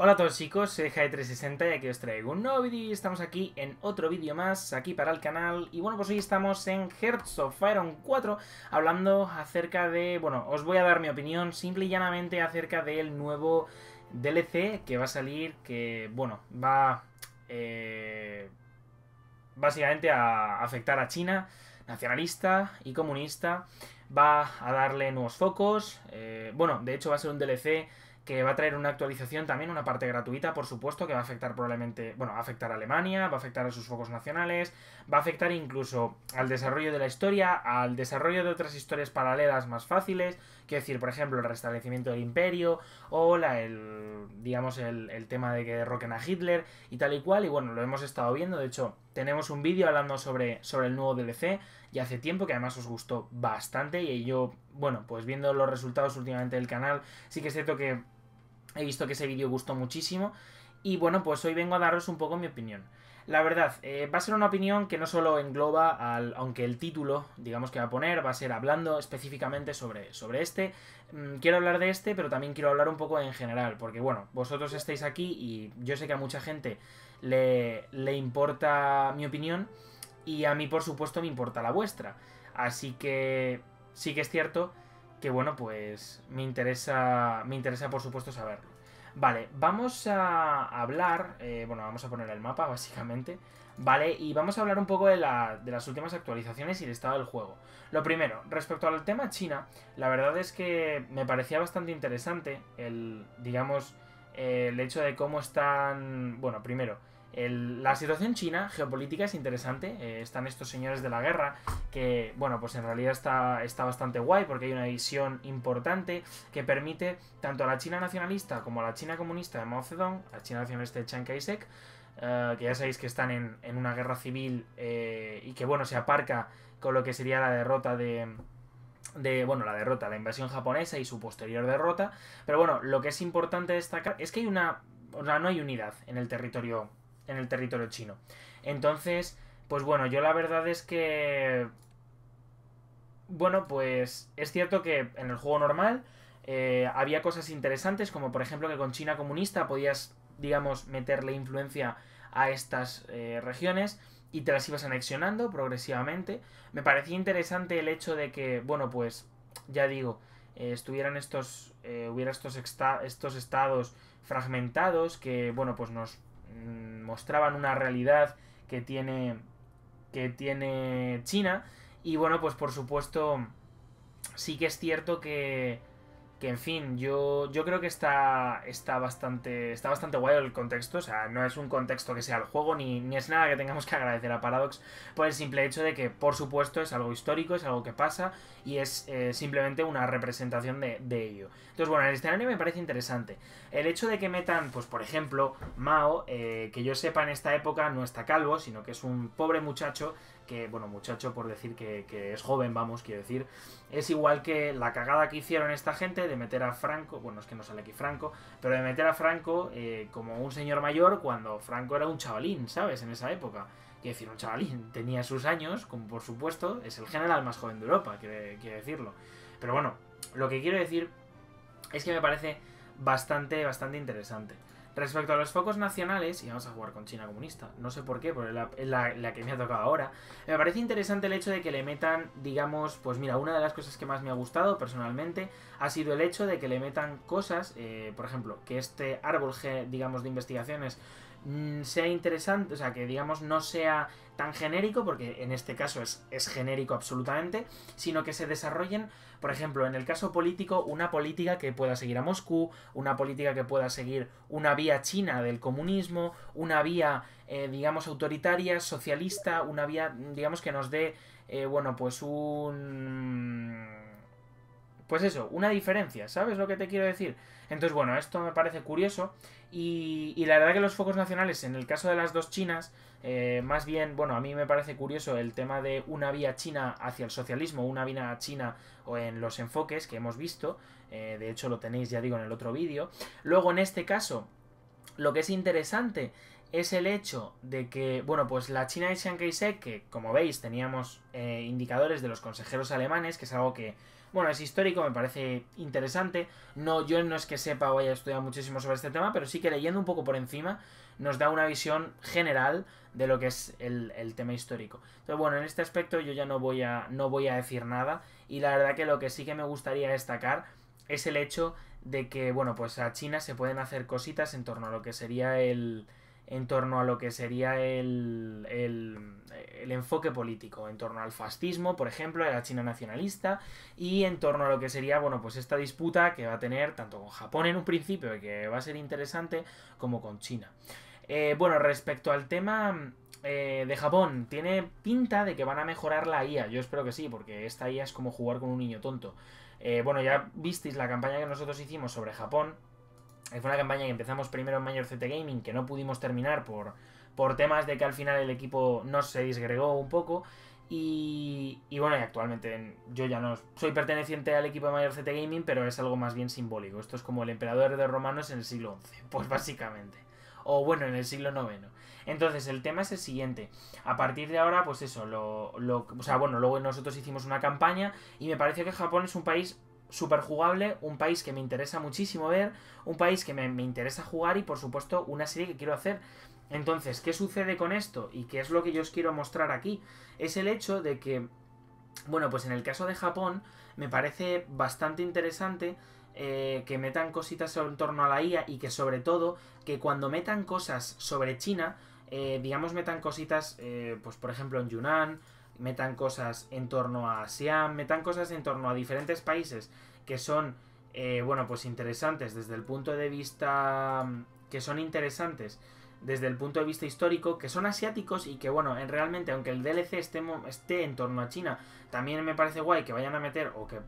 Hola a todos chicos, soy Javy360 y aquí os traigo un nuevo vídeo y estamos aquí en otro vídeo más, aquí para el canal. Y bueno, pues hoy estamos en Hearts of Iron 4 hablando acerca de... Bueno, os voy a dar mi opinión simple y llanamente acerca del nuevo DLC que va a salir, que bueno, va básicamente a afectar a China, nacionalista y comunista. Va a darle nuevos focos, bueno, de hecho va a ser un DLC que va a traer una actualización también, una parte gratuita, por supuesto, que va a afectar probablemente... Bueno, va a afectar a Alemania, va a afectar a sus focos nacionales, va a afectar incluso al desarrollo de la historia, al desarrollo de otras historias paralelas más fáciles, quiero decir, por ejemplo, el restablecimiento del imperio, o el tema de que derroquen a Hitler, y tal y cual, y bueno, lo hemos estado viendo, de hecho, tenemos un vídeo hablando sobre el nuevo DLC, ya hace tiempo, que además os gustó bastante, y yo, bueno, pues viendo los resultados últimamente del canal, sí que es cierto que he visto que ese vídeo gustó muchísimo y bueno, pues hoy vengo a daros un poco mi opinión. La verdad, va a ser una opinión que no solo engloba, aunque el título, digamos que va a poner, va a ser hablando específicamente sobre este. Quiero hablar de este, pero también quiero hablar un poco en general, porque bueno, vosotros estáis aquí y yo sé que a mucha gente le importa mi opinión y a mí, por supuesto, me importa la vuestra. Así que sí que es cierto que bueno, pues me interesa por supuesto saberlo. Vale, vamos a hablar, bueno, vamos a poner el mapa básicamente, vale, y vamos a hablar un poco de las últimas actualizaciones y el estado del juego. Lo primero, respecto al tema China, la verdad es que me parecía bastante interesante el hecho de cómo están, bueno, primero, la situación china geopolítica es interesante, están estos señores de la guerra que, bueno, pues en realidad está bastante guay porque hay una visión importante que permite tanto a la China nacionalista como a la China comunista de Mao Zedong, a la China nacionalista de Chiang Kai-shek, que ya sabéis que están en una guerra civil y que, bueno, se aparca con lo que sería la derrota la invasión japonesa y su posterior derrota, pero bueno, lo que es importante destacar es que no hay unidad en el territorio chino. Entonces, pues bueno, yo la verdad es que... Bueno, pues es cierto que en el juego normal había cosas interesantes, como por ejemplo que con China comunista podías, digamos, meterle influencia a estas regiones y te las ibas anexionando progresivamente. Me parecía interesante el hecho de que, bueno, pues, ya digo, hubiera estos estados fragmentados que, bueno, pues nos mostraban una realidad que tiene China. Y bueno, pues por supuesto sí que es cierto que en fin, yo creo que está bastante guay el contexto. O sea, no es un contexto que sea el juego, ni es nada que tengamos que agradecer a Paradox por el simple hecho de que, por supuesto, es algo histórico, es algo que pasa y es simplemente una representación de ello. Entonces, bueno, el escenario me parece interesante. El hecho de que metan, pues por ejemplo, Mao, que yo sepa en esta época no está calvo, sino que es un pobre muchacho, que, bueno, muchacho por decir que es joven, vamos, quiero decir, es igual que la cagada que hicieron esta gente de meter a Franco, bueno, es que no sale aquí Franco, pero de meter a Franco como un señor mayor cuando Franco era un chavalín, ¿sabes? En esa época, quiero decir, un chavalín, tenía sus años, como por supuesto, es el general más joven de Europa, quiero decirlo. Pero bueno, lo que quiero decir es que me parece bastante interesante. Respecto a los focos nacionales, y vamos a jugar con China comunista, no sé por qué, porque es la que me ha tocado ahora, me parece interesante el hecho de que le metan, digamos, pues mira, una de las cosas que más me ha gustado personalmente ha sido el hecho de que le metan cosas, por ejemplo, que este árbol, digamos, de investigaciones sea interesante, o sea, que digamos no sea tan genérico, porque en este caso es genérico absolutamente, sino que se desarrollen, por ejemplo, en el caso político, una política que pueda seguir a Moscú, una política que pueda seguir una vía china del comunismo, una vía, digamos, autoritaria, socialista, una vía, digamos, que nos dé, bueno, pues pues eso, una diferencia, ¿sabes lo que te quiero decir? Entonces, bueno, esto me parece curioso y la verdad que los focos nacionales, en el caso de las dos Chinas, más bien, bueno, a mí me parece curioso el tema de una vía china hacia el socialismo, una vía china o en los enfoques que hemos visto, de hecho lo tenéis, ya digo, en el otro vídeo. Luego, en este caso, lo que es interesante es el hecho de que, bueno, pues la China de Chiang Kai-shek, que como veis teníamos indicadores de los consejeros alemanes, que es algo que Bueno, es histórico, me parece interesante. No, yo no es que sepa o haya estudiado muchísimo sobre este tema, pero sí que leyendo un poco por encima nos da una visión general de lo que es el tema histórico. Entonces, bueno, en este aspecto yo ya no voy a decir nada. Y la verdad que lo que sí que me gustaría destacar es el hecho de que, bueno, pues a China se pueden hacer cositas en torno a lo que sería el enfoque político, en torno al fascismo, por ejemplo, a la China nacionalista, y en torno a lo que sería, bueno, pues esta disputa que va a tener tanto con Japón en un principio, y que va a ser interesante, como con China. Bueno, respecto al tema de Japón, tiene pinta de que van a mejorar la IA. Yo espero que sí, porque esta IA es como jugar con un niño tonto. Bueno, ya visteis la campaña que nosotros hicimos sobre Japón. Fue una campaña que empezamos primero en Major CT Gaming, que no pudimos terminar por temas de que al final el equipo no se disgregó un poco. Y bueno, y actualmente yo ya no soy perteneciente al equipo de Major CT Gaming, pero es algo más bien simbólico. Esto es como el emperador de romanos en el siglo XI, pues básicamente. O bueno, en el siglo IX. Entonces, el tema es el siguiente. A partir de ahora, pues eso, luego nosotros hicimos una campaña y me pareció que Japón es un país súper jugable, un país que me interesa muchísimo ver, un país que me interesa jugar y, por supuesto, una serie que quiero hacer. Entonces, ¿qué sucede con esto? ¿Y qué es lo que yo os quiero mostrar aquí? Es el hecho de que, bueno, pues en el caso de Japón, me parece bastante interesante que metan cositas en torno a la IA y que, sobre todo, que cuando metan cosas sobre China, digamos, metan cositas, pues por ejemplo, en Yunnan, metan cosas en torno a Siam, metan cosas en torno a diferentes países que son, bueno, pues interesantes desde el punto de vista, que son interesantes desde el punto de vista histórico, que son asiáticos y que, bueno, realmente, aunque el DLC esté en torno a China, también me parece guay que vayan a meter, o que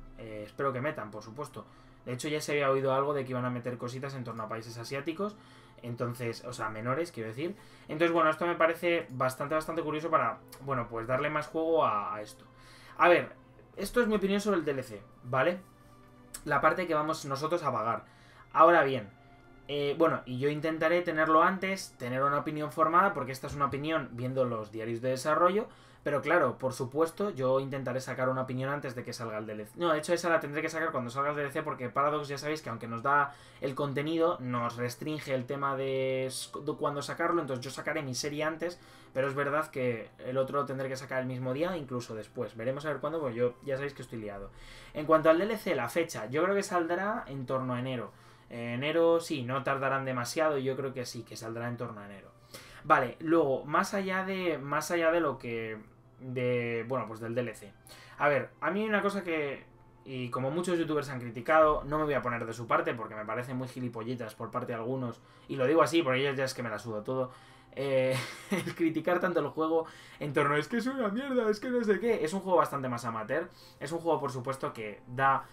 espero que metan, por supuesto. De hecho, ya se había oído algo de que iban a meter cositas en torno a países asiáticos, entonces, o sea, menores, quiero decir. Entonces, bueno, esto me parece bastante curioso para, bueno, pues darle más juego a esto. A ver, esto es mi opinión sobre el DLC, ¿vale? La parte que vamos nosotros a pagar. Ahora bien, bueno, y yo intentaré tenerlo antes, tener una opinión formada, porque esta es una opinión viendo los diarios de desarrollo. Pero claro, por supuesto, yo intentaré sacar una opinión antes de que salga el DLC. No, de hecho esa la tendré que sacar cuando salga el DLC, porque Paradox ya sabéis que aunque nos da el contenido, nos restringe el tema de cuándo sacarlo, entonces yo sacaré mi serie antes, pero es verdad que el otro lo tendré que sacar el mismo día, incluso después. Veremos a ver cuándo, porque yo ya sabéis que estoy liado. En cuanto al DLC, la fecha, yo creo que saldrá en torno a enero. Enero, sí, no tardarán demasiado, yo creo que sí, que saldrá en torno a enero. Vale, luego, más allá de lo que... bueno, pues del DLC. A ver, a mí hay una cosa que... y como muchos youtubers han criticado, no me voy a poner de su parte porque me parece muy gilipollitas por parte de algunos. Y lo digo así porque ellos ya es que me la sudo todo. El criticar tanto el juego en torno a es que es una mierda, es que no sé qué. Es un juego bastante más amateur. Es un juego, por supuesto, que da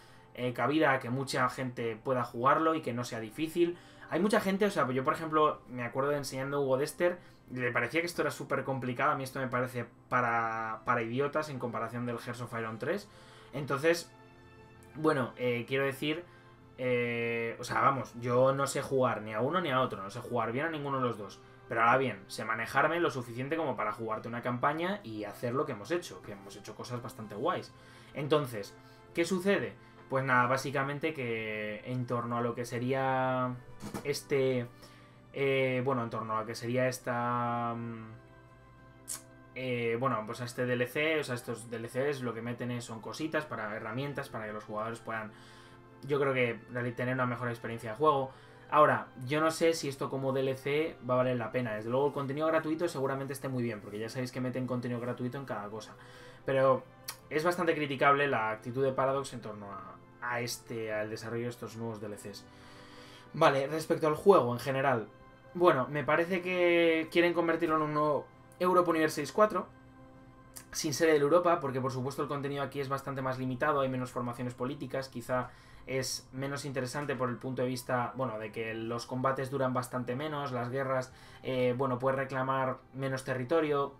cabida a que mucha gente pueda jugarlo y que no sea difícil. Hay mucha gente, o sea, yo por ejemplo me acuerdo de enseñando a Hugo Dester, le parecía que esto era súper complicado, a mí esto me parece para idiotas en comparación del Hearts of Iron 3. Entonces, bueno, quiero decir, o sea, vamos, yo no sé jugar ni a uno ni a otro, no sé jugar bien a ninguno de los dos. Pero ahora bien, sé manejarme lo suficiente como para jugarte una campaña y hacer lo que hemos hecho cosas bastante guays. Entonces, ¿qué sucede? Pues nada, básicamente que en torno a lo que sería este DLC, o sea, estos DLCs lo que meten son cositas para herramientas, para que los jugadores puedan, yo creo que tener una mejor experiencia de juego. Ahora, yo no sé si esto como DLC va a valer la pena. Desde luego el contenido gratuito seguramente esté muy bien, porque ya sabéis que meten contenido gratuito en cada cosa. Pero es bastante criticable la actitud de Paradox en torno al desarrollo de estos nuevos DLCs. Vale, respecto al juego en general, bueno, me parece que quieren convertirlo en un nuevo Europa Universalis IV, sin ser el Europa, porque por supuesto el contenido aquí es bastante más limitado, hay menos formaciones políticas, quizá es menos interesante por el punto de vista, bueno, de que los combates duran bastante menos, las guerras, bueno, puedes reclamar menos territorio,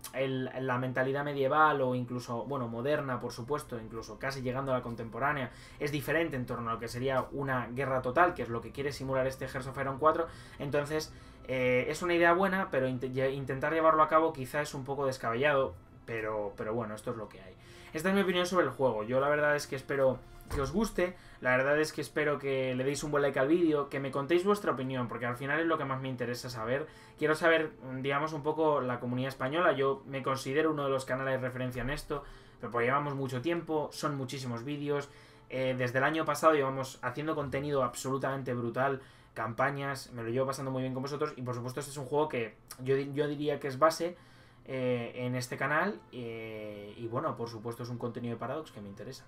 la mentalidad medieval o incluso, bueno, moderna, por supuesto, incluso casi llegando a la contemporánea, es diferente en torno a lo que sería una guerra total, que es lo que quiere simular este Hearts of Iron 4, entonces es una idea buena, pero intentar llevarlo a cabo quizá es un poco descabellado, pero bueno, esto es lo que hay. Esta es mi opinión sobre el juego, yo la verdad es que espero que os guste. La verdad es que espero que le deis un buen like al vídeo, que me contéis vuestra opinión, porque al final es lo que más me interesa saber. Quiero saber, digamos, un poco la comunidad española. Yo me considero uno de los canales de referencia en esto, pero pues llevamos mucho tiempo, son muchísimos vídeos. Desde el año pasado llevamos haciendo contenido absolutamente brutal, campañas, me lo llevo pasando muy bien con vosotros. Y por supuesto este es un juego que yo diría que es base en este canal, y bueno, por supuesto es un contenido de Paradox que me interesa.